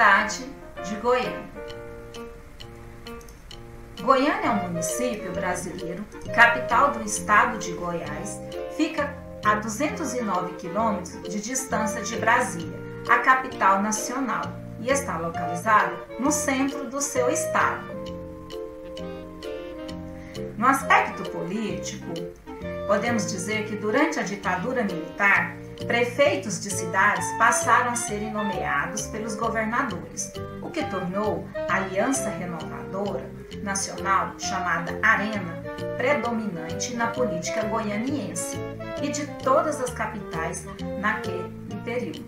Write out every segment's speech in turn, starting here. cidade de Goiânia. Goiânia é um município brasileiro, capital do estado de Goiás, fica a 209 quilômetros de distância de Brasília, a capital nacional, e está localizado no centro do seu estado. No aspecto político, podemos dizer que durante a ditadura militar, prefeitos de cidades passaram a serem nomeados pelos governadores, o que tornou a Aliança Renovadora Nacional, chamada Arena, predominante na política goianiense e de todas as capitais naquele período.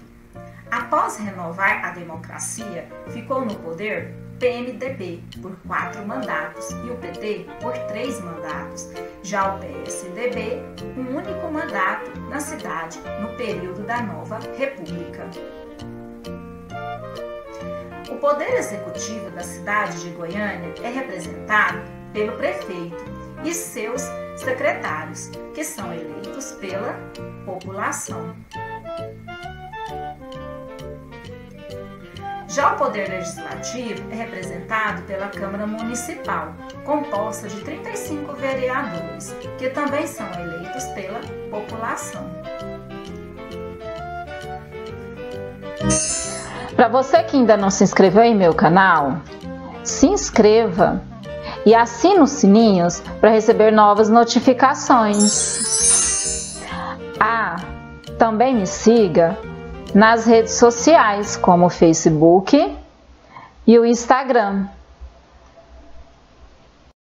Após renovar a democracia, ficou no poder PMDB por 4 mandatos e o PT por 3 mandatos, já o PSDB um único mandato na cidade no período da Nova República. O poder executivo da cidade de Goiânia é representado pelo prefeito e seus secretários, que são eleitos pela população. Já o poder legislativo é representado pela Câmara Municipal, composta de 35 vereadores, que também são eleitos pela população. Para você que ainda não se inscreveu em meu canal, se inscreva e assine os sininhos para receber novas notificações. Também me siga nas redes sociais, como o Facebook e o Instagram.